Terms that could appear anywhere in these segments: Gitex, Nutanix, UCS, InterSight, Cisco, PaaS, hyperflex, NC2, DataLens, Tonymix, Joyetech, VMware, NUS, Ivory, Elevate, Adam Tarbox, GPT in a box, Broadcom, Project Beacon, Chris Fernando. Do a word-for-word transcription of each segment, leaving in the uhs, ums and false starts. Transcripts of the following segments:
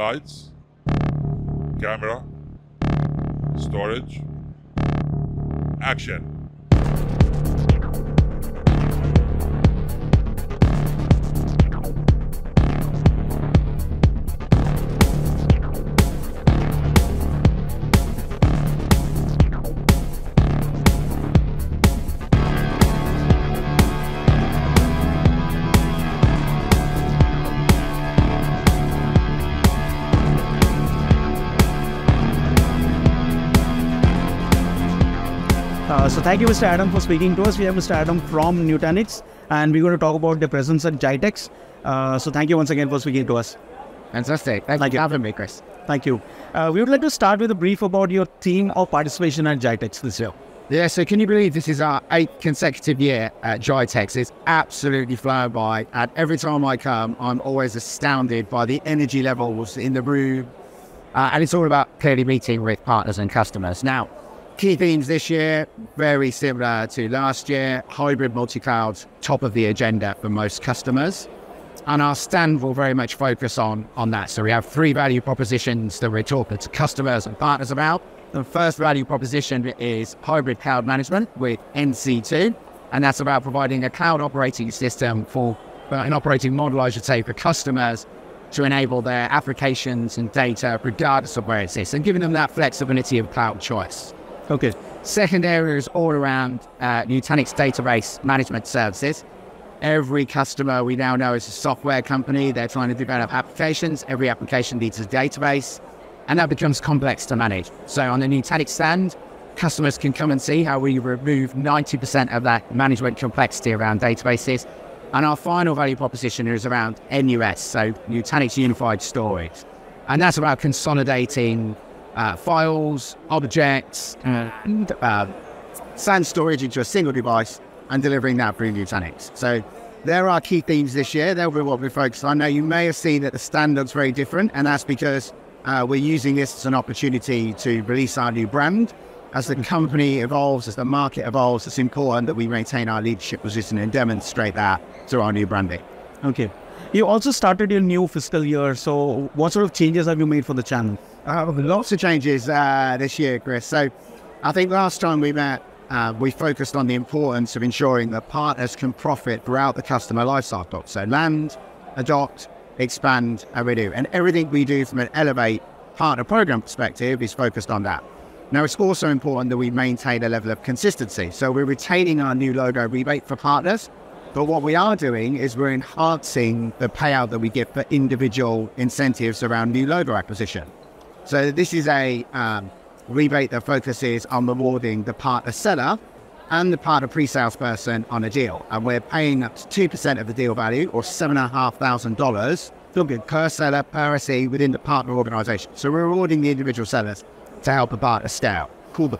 lights, camera, storage, action. So thank you, Mister Adam, for speaking to us. We have Mister Adam from Nutanix, and we're going to talk about their presence at Gitex. Uh, so thank you once again for speaking to us. Fantastic. Thank, thank you for having me, Chris. Thank you. Uh, we would like to start with a brief about your theme of participation at Gitex this year. Yeah, so can you believe this is our eighth consecutive year at Joyetech? It's absolutely flown by, and every time I come, I'm always astounded by the energy levels in the room. Uh, and it's all about clearly meeting with partners and customers. Now, key themes this year, very similar to last year, hybrid multi-cloud, top of the agenda for most customers. And our stand will very much focus on, on that. So we have three value propositions that we're talking to customers and partners about. The first value proposition is hybrid cloud management with N C two. And that's about providing a cloud operating system for uh, an operating model, I should say, for customers to enable their applications and data regardless of where it sits and giving them that flexibility of cloud choice. Okay. Second area is all around uh, Nutanix database management services. Every customer we now know is a software company. They're trying to develop applications. Every application needs a database, and that becomes complex to manage. So on the Nutanix stand, customers can come and see how we remove ninety percent of that management complexity around databases. And our final value proposition is around N U S, so Nutanix Unified Storage. And that's about consolidating Uh, files, objects, and uh, SAN storage into a single device and delivering that through Nutanix. So there are key themes this year. They'll be what we focus on. Now, you may have seen that the stand looks very different, and that's because uh, we're using this as an opportunity to release our new brand. As the company evolves, as the market evolves, it's important that we maintain our leadership position and demonstrate that through our new branding. Okay. You also started your new fiscal year, so what sort of changes have you made for the channel? Uh, lots of changes uh, this year, Chris. So I think last time we met, uh, we focused on the importance of ensuring that partners can profit throughout the customer lifecycle. So land, adopt, expand, and renew. And everything we do from an Elevate partner program perspective is focused on that. Now, it's also important that we maintain a level of consistency. So we're retaining our new logo rebate for partners. But what we are doing is we're enhancing the payout that we get for individual incentives around new logo acquisition. So this is a um, rebate that focuses on rewarding the partner seller and the partner pre-sales person on a deal. And we're paying up to two percent of the deal value, or seven thousand five hundred dollars per seller, per S E within the partner organization. So we're rewarding the individual sellers to help a partner scale. Cool.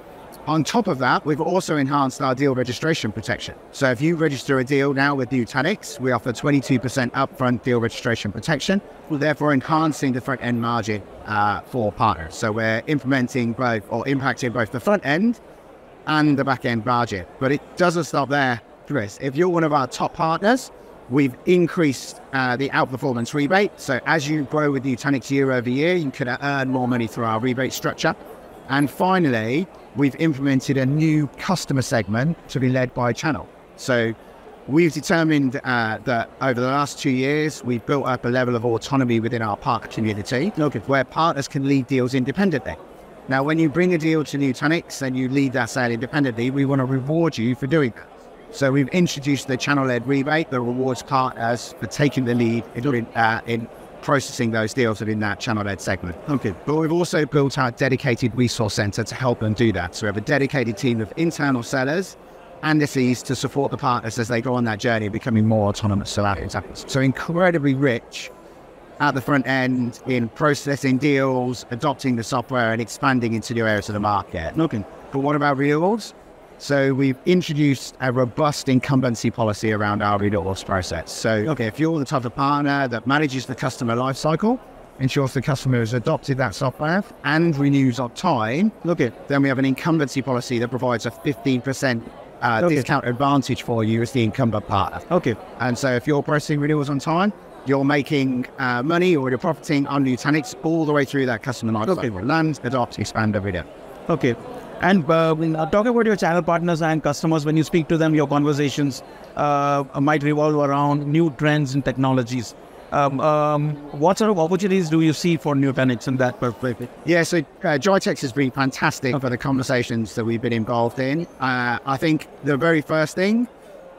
On top of that, we've also enhanced our deal registration protection. So if you register a deal now with Nutanix, we offer twenty-two percent upfront deal registration protection, therefore enhancing the front end margin uh, for partners. So we're implementing both, or impacting both the front end and the back end margin. But it doesn't stop there, Chris. If you're one of our top partners, we've increased uh, the outperformance rebate. So as you grow with Nutanix year over year, you can earn more money through our rebate structure. And finally, we've implemented a new customer segment to be led by channel. So we've determined uh, that over the last two years, we've built up a level of autonomy within our partner community, okay, where partners can lead deals independently. Now, when you bring a deal to Nutanix and you lead that sale independently, we want to reward you for doing that. So we've introduced the channel-led rebate that rewards partners for taking the lead in, uh, in processing those deals within that channel-led segment. Okay. But we've also built our dedicated resource center to help them do that. So we have a dedicated team of internal sellers and S Es to support the partners as they go on that journey of becoming more autonomous sellers. So incredibly rich at the front end in processing deals, adopting the software, and expanding into new areas of the market. Okay. But what about renewals? So we've introduced a robust incumbency policy around our renewals process. So okay, if you're the type of partner that manages the customer lifecycle, ensures the customer has adopted that software and renews on time, okay, then we have an incumbency policy that provides a fifteen percent uh, okay. discount advantage for you as the incumbent partner. Okay. And so if you're processing renewals on time, you're making uh, money or you're profiting on Nutanix all the way through that customer life cycle. Okay. Learn, adopt, expand every day. Okay. And uh, when, uh, talk about your channel partners and customers. When you speak to them, your conversations uh, might revolve around new trends and technologies. Um, um, what sort of opportunities do you see for Nutanix in that perspective? Yeah, so uh, Joyetech has been fantastic okay. for the conversations that we've been involved in. Uh, I think the very first thing,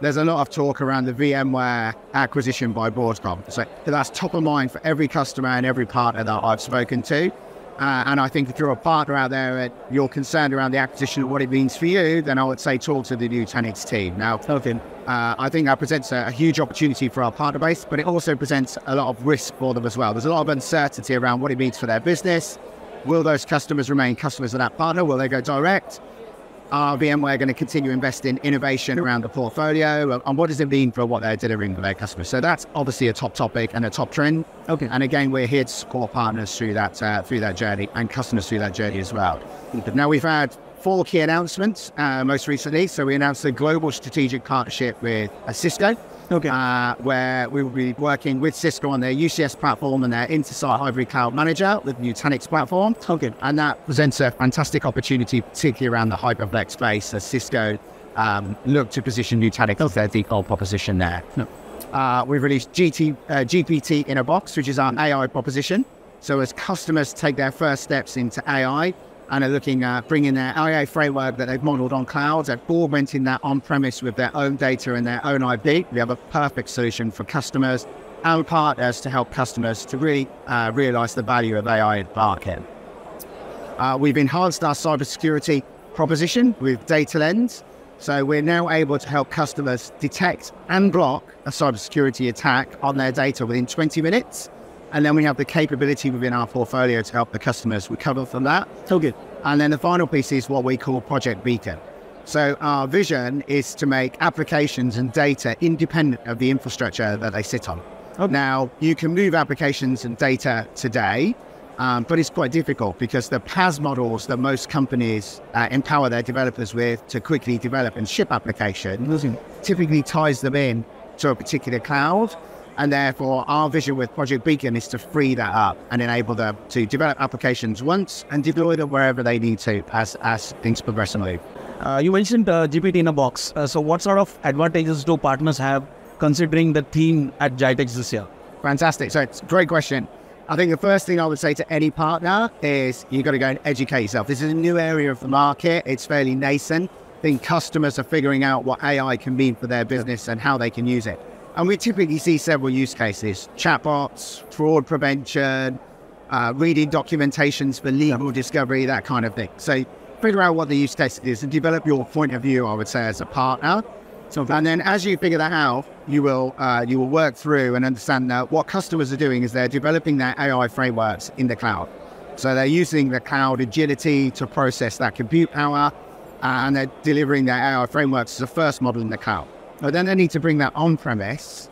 there's a lot of talk around the VMware acquisition by Broadcom. So that's top of mind for every customer and every partner that I've spoken to. Uh, and I think if you're a partner out there and you're concerned around the acquisition and what it means for you, then I would say talk to the Nutanix team. Now, okay. uh, I think that presents a, a huge opportunity for our partner base, but it also presents a lot of risk for them as well. There's a lot of uncertainty around what it means for their business. Will those customers remain customers of that partner? Will they go direct? Are VMware going to continue to invest in innovation around the portfolio? And what does it mean for what they're delivering for their customers? So that's obviously a top topic and a top trend. Okay. And again, we're here to support partners through that uh, through that journey and customers through that journey as well. Now, we've had four key announcements uh, most recently. So we announced a global strategic partnership with Cisco, okay. uh, where we will be working with Cisco on their U C S platform and their InterSight Ivory Cloud Manager with Nutanix platform. Okay. And that presents a fantastic opportunity, particularly around the hyperflex space, as Cisco um, look to position Nutanix as their default proposition there. No. Uh, we've released G T, uh, G P T in a box, which is our A I proposition. So as customers take their first steps into A I, and are looking at bringing their A I framework that they've modeled on clouds and augmenting that on-premise with their own data and their own I P. We have a perfect solution for customers and partners to help customers to really uh, realize the value of A I in the market. Uh, we've enhanced our cybersecurity proposition with DataLens. So we're now able to help customers detect and block a cybersecurity attack on their data within twenty minutes. And then we have the capability within our portfolio to help the customers recover from that. So good. And then the final piece is what we call Project Beacon. So our vision is to make applications and data independent of the infrastructure that they sit on. Okay. Now, you can move applications and data today, um, but it's quite difficult because the PaaS models that most companies uh, empower their developers with to quickly develop and ship applications typically ties them in to a particular cloud. And therefore, our vision with Project Beacon is to free that up and enable them to develop applications once and deploy them wherever they need to as, as things progress and move. Uh, you mentioned uh, G P T in a box. Uh, so what sort of advantages do partners have considering the theme at Gitex this year? Fantastic. So it's a great question. I think the first thing I would say to any partner is you've got to go and educate yourself. This is a new area of the market. It's fairly nascent. I think customers are figuring out what A I can mean for their business and how they can use it. And we typically see several use cases: chatbots, fraud prevention, uh, reading documentations for legal discovery, that kind of thing. So figure out what the use case is and develop your point of view, I would say, as a partner. So, and then as you figure that out, you will, uh, you will work through and understand that what customers are doing is they're developing their A I frameworks in the cloud. So they're using the cloud agility to process that compute power, uh, and they're delivering their A I frameworks as a first model in the cloud. But then they need to bring that on-premise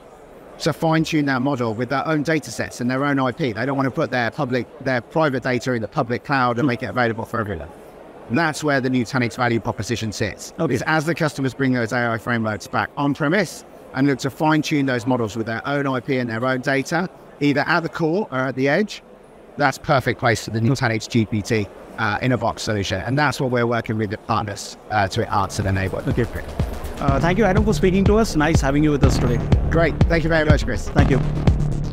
to fine-tune that model with their own data sets and their own I P. They don't want to put their public, their private data in the public cloud and make it available for everyone. And that's where the Nutanix value proposition sits. Okay. Because as the customers bring those A I frameworks back on-premise and look to fine-tune those models with their own I P and their own data, either at the core or at the edge, that's perfect place for the Nutanix G P T uh, in a box solution. And that's what we're working with the partners uh, to answer and enable. Okay, great. Uh, thank you, Adam, for speaking to us. Nice having you with us today. Great. Thank you very much, Chris. Thank you.